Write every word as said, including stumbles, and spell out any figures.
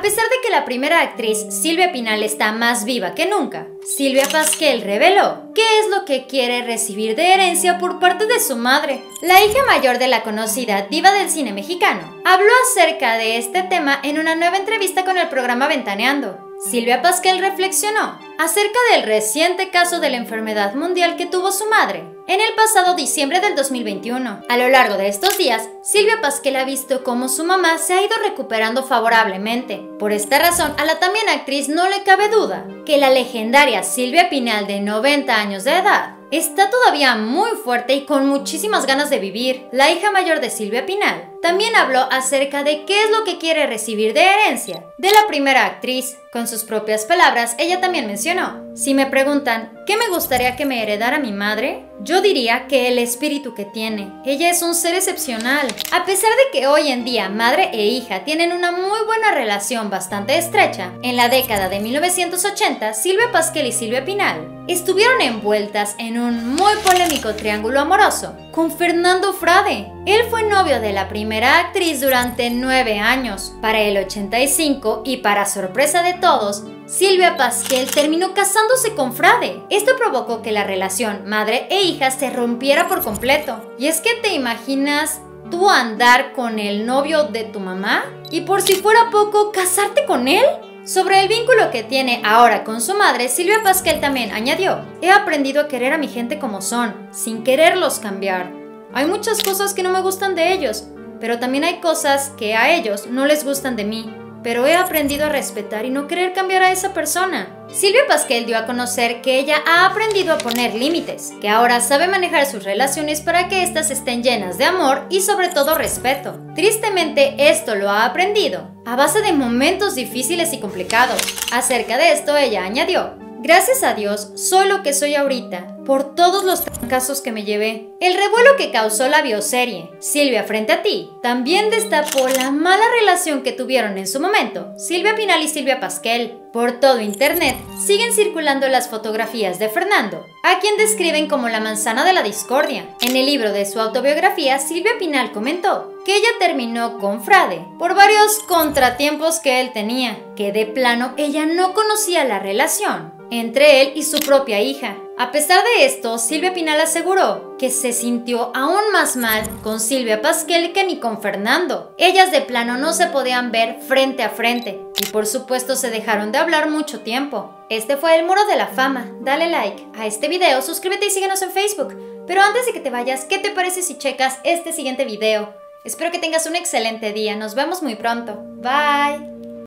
A pesar de que la primera actriz, Silvia Pinal, está más viva que nunca, Silvia Pasquel reveló qué es lo que quiere recibir de herencia por parte de su madre. La hija mayor de la conocida diva del cine mexicano habló acerca de este tema en una nueva entrevista con el programa Ventaneando. Silvia Pasquel reflexionó acerca del reciente caso de la enfermedad mundial que tuvo su madre en el pasado diciembre del dos mil veintiuno. A lo largo de estos días, Silvia Pasquel ha visto cómo su mamá se ha ido recuperando favorablemente. Por esta razón, a la también actriz no le cabe duda que la legendaria Silvia Pinal, de noventa años de edad, está todavía muy fuerte y con muchísimas ganas de vivir. La hija mayor de Silvia Pinal también habló acerca de qué es lo que quiere recibir de herencia de la primera actriz. Con sus propias palabras, ella también mencionó: si me preguntan qué me gustaría que me heredara mi madre, yo diría que el espíritu que tiene. Ella es un ser excepcional. A pesar de que hoy en día madre e hija tienen una muy buena relación bastante estrecha, en la década de mil novecientos ochenta, Silvia Pasquel y Silvia Pinal estuvieron envueltas en un muy polémico triángulo amoroso con Fernando Frade. Él fue novio de la primera actriz durante nueve años. Para el ochenta y cinco, y para sorpresa de todos, Silvia Pasquel terminó casándose con Frade. Esto provocó que la relación madre e hija se rompiera por completo. ¿Y es que te imaginas tú andar con el novio de tu mamá? Y por si fuera poco, ¿casarte con él? Sobre el vínculo que tiene ahora con su madre, Silvia Pasquel también añadió: he aprendido a querer a mi gente como son, sin quererlos cambiar. Hay muchas cosas que no me gustan de ellos, pero también hay cosas que a ellos no les gustan de mí. Pero he aprendido a respetar y no querer cambiar a esa persona. Silvia Pasquel dio a conocer que ella ha aprendido a poner límites, que ahora sabe manejar sus relaciones para que éstas estén llenas de amor y sobre todo respeto. Tristemente, esto lo ha aprendido a base de momentos difíciles y complicados. Acerca de esto, ella añadió: gracias a Dios, soy lo que soy ahorita, por todos los trancazos que me llevé. El revuelo que causó la bioserie Silvia Frente a Ti también destapó la mala relación que tuvieron en su momento Silvia Pinal y Silvia Pasquel. Por todo internet siguen circulando las fotografías de Fernando, a quien describen como la manzana de la discordia. En el libro de su autobiografía, Silvia Pinal comentó que ella terminó con Frade por varios contratiempos que él tenía, que de plano ella no conocía la relación entre él y su propia hija. A pesar de esto, Silvia Pinal aseguró que se sintió aún más mal con Silvia Pasquel que ni con Fernando. Ellas de plano no se podían ver frente a frente y por supuesto se dejaron de hablar mucho tiempo. Este fue El Muro de la Fama. Dale like a este video, suscríbete y síguenos en Facebook. Pero antes de que te vayas, ¿qué te parece si checas este siguiente video? Espero que tengas un excelente día, nos vemos muy pronto. Bye.